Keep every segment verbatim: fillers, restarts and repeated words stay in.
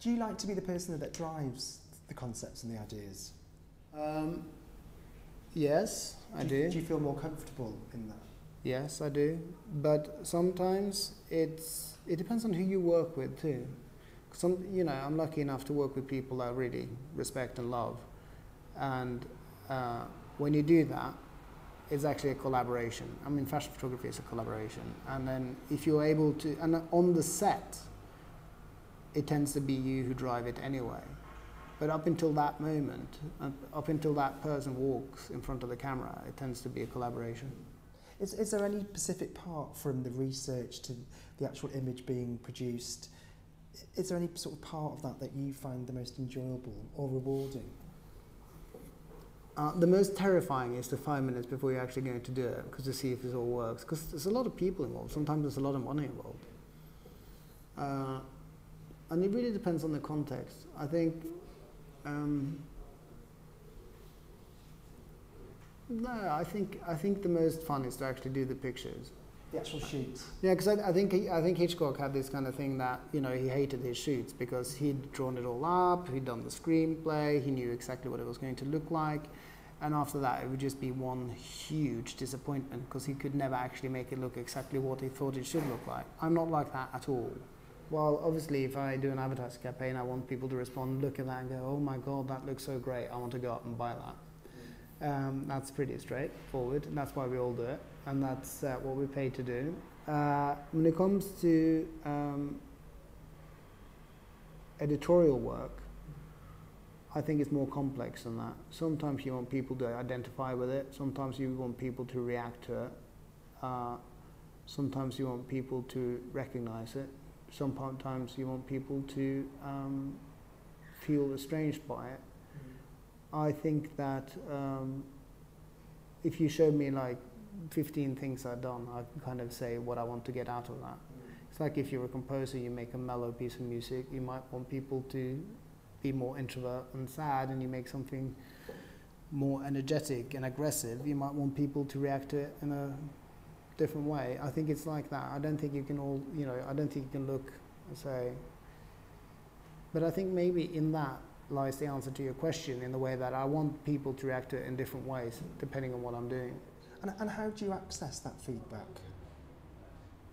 do you like to be the person that drives the concepts and the ideas? Um, yes, I do. Do you feel more comfortable in that? Yes, I do. But sometimes it's, it depends on who you work with too. Some, you know, I'm lucky enough to work with people that I really respect and love. And uh, when you do that, it's actually a collaboration. I mean, fashion photography is a collaboration. And then if you're able to, and on the set, it tends to be you who drive it anyway. But up until that moment, up until that person walks in front of the camera, it tends to be a collaboration. Is, is there any specific part from the research to the actual image being produced? Is there any sort of part of that that you find the most enjoyable or rewarding? Uh, the most terrifying is the five minutes before you're actually going to do it, because to see if it all works. Because there's a lot of people involved. Sometimes there's a lot of money involved. Uh, and it really depends on the context. I think... Um, no, I think, I think the most fun is to actually do the pictures. The actual shoots. Yeah, because I, I think he, I think Hitchcock had this kind of thing that, you know, he hated his shoots because he'd drawn it all up, he'd done the screenplay, he knew exactly what it was going to look like, and after that it would just be one huge disappointment because he could never actually make it look exactly what he thought it should look like. I'm not like that at all. Well, obviously, if I do an advertising campaign, I want people to respond, look at that, and go, oh my God, that looks so great, I want to go out and buy that. Um, that's pretty straightforward, and that's why we all do it, and that's uh, what we're paid to do. Uh, when it comes to um, editorial work, I think it's more complex than that. Sometimes you want people to identify with it, sometimes you want people to react to it, uh, sometimes you want people to recognize it, sometimes you want people to um, feel estranged by it. I think that um, if you showed me like fifteen things I've done, I can kind of say what I want to get out of that. It's like if you're a composer, you make a mellow piece of music, you might want people to be more introvert and sad, and you make something more energetic and aggressive, you might want people to react to it in a different way. I think it's like that. I don't think you can all, you know, I don't think you can look and say, but I think maybe in that lies the answer to your question, in the way that I want people to react to it in different ways depending on what I'm doing. And, and how do you access that feedback?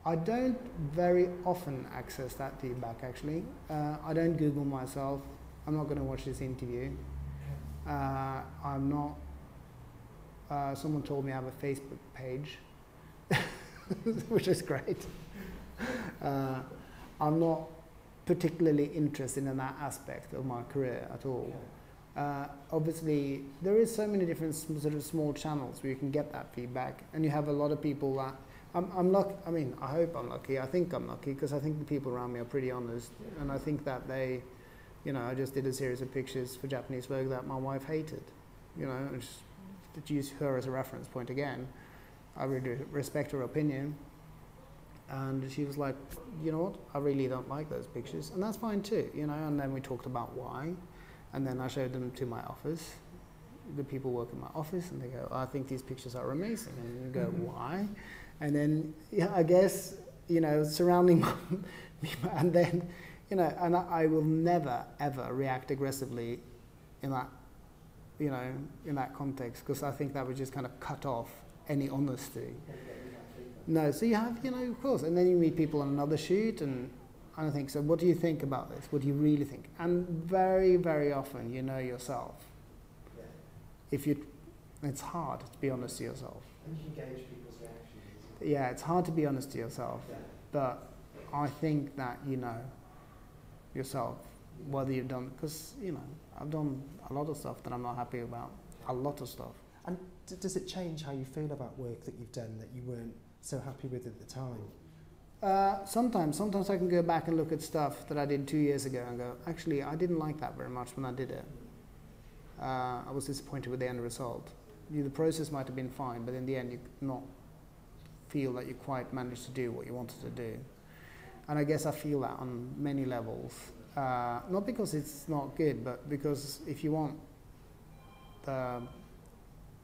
I don't very often access that feedback actually. Uh, I don't Google myself. I'm not going to watch this interview. Uh, I'm not... Uh, someone told me I have a Facebook page, which is great. Uh, I'm not particularly interested in that aspect of my career at all. Yeah. Uh, obviously, there is so many different sort of small channels where you can get that feedback, and you have a lot of people that I'm, I'm lucky. I mean, I hope I'm lucky. I think I'm lucky because I think the people around me are pretty honest, and I think that they, you know, I just did a series of pictures for Japanese Vogue that my wife hated. You know, just to use her as a reference point again, I really respect her opinion. And she was like, you know what, I really don't like those pictures. And that's fine too, you know, and then we talked about why. And then I showed them to my office. The people work in my office and they go, I think these pictures are amazing. And you go, why? And then, yeah, I guess, you know, surrounding me, and then, you know, and I, I will never ever react aggressively in that, you know, in that context, because I think that would just kind of cut off any honesty. No, so you have, you know, of course, and then you meet people on another shoot, and I think, so what do you think about this? What do you really think? And very, very often, you know yourself. Yeah. If you, it's hard to be honest to yourself. And you can gauge people's reactions. Yeah, it's hard to be honest to yourself, yeah. But I think that you know yourself, whether you've done, because, you know, I've done a lot of stuff that I'm not happy about, a lot of stuff. And d does it change how you feel about work that you've done that you weren't so happy with at the time? Uh, sometimes. Sometimes I can go back and look at stuff that I did two years ago and go, actually, I didn't like that very much when I did it. Uh, I was disappointed with the end result. You, the process might have been fine, but in the end, you not feel that you quite managed to do what you wanted to do. And I guess I feel that on many levels. Uh, not because it's not good, but because if you want the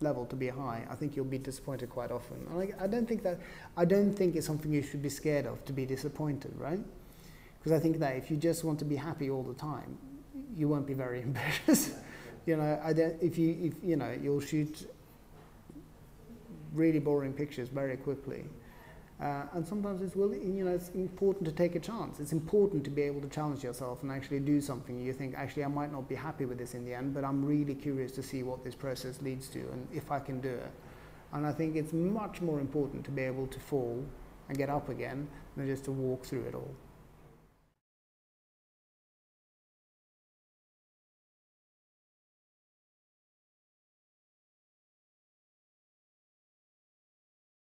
level to be high, I think you'll be disappointed quite often. And I, I don't think that, I don't think it's something you should be scared of, to be disappointed, right? Because I think that if you just want to be happy all the time, you won't be very ambitious. You know, I don't, if you, if, you know, you'll shoot really boring pictures very quickly. Uh, and sometimes it's, really, you know, it's important to take a chance. It's important to be able to challenge yourself and actually do something. You think, actually, I might not be happy with this in the end, but I'm really curious to see what this process leads to and if I can do it. And I think it's much more important to be able to fall and get up again than just to walk through it all.